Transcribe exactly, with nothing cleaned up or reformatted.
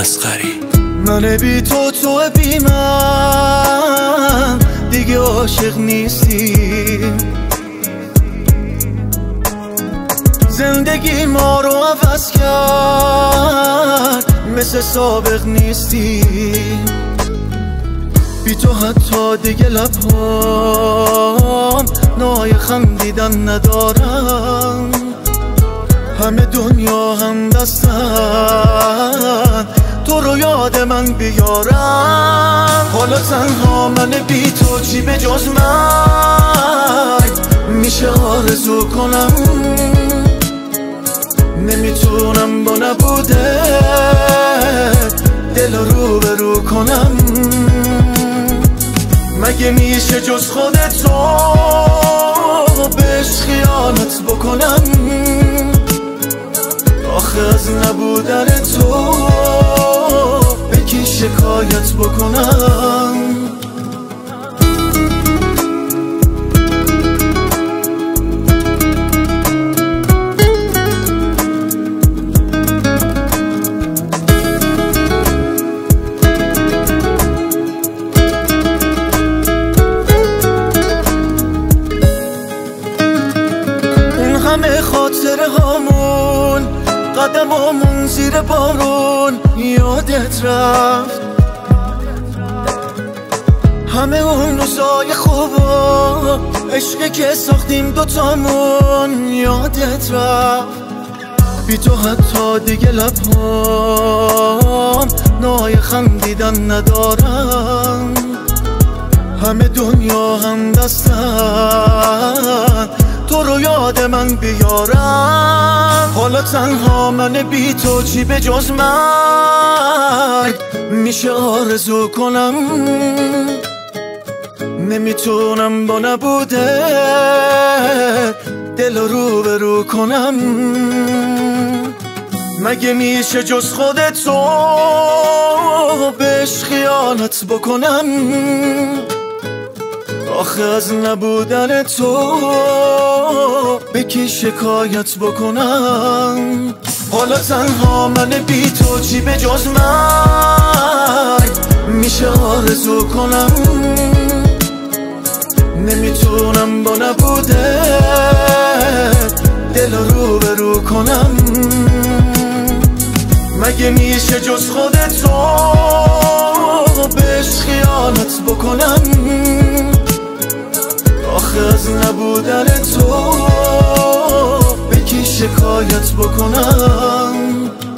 اصغری. من بی تو تو بی من دیگه عاشق نیستی، زندگی ما رو عوض کرد، مثل سابق نیستی. بی تو حتی دیگه لبهام نای خندیدن ندارم، همه دنیا هم دستن تو رو یاد من بیارم. حالا تنها من بی تو چی به جز من میشه آرزو کنم، نمیتونم با نبوده دل رو به رو کنم. مگه میشه جز خودت رو بهش خیانت بکنم؟ آخه از نبودن تو به کی شکایت بکنم؟ همه خاطره هامون، قدم هامون زیر بارون، یادت رفت همه اون روزای خوبا، عشقی که ساختیم دوتامون، یادت رفت. بی تو حتی دیگه لبهام نای خندیدن ندارم، همه دنیا هم دستن تو رو یاد من بیارم. حالا تنها من بی تو چی به جز من میشه آرزو کنم، نمیتونم با نبوده دل رو به رو کنم. مگه میشه جز خودت رو بهش خیانت بکنم؟ آخه از نبودن تو به کی شکایت بکنم؟ حالا تنها من بی تو چی به جز من میشه آرزو کنم، نمیتونم با نبوده دل رو به رو کنم. مگه میشه جز خودت رو بهش خیانت بکنم؟ آخه از نبودن تو به کی شکایت بکنم؟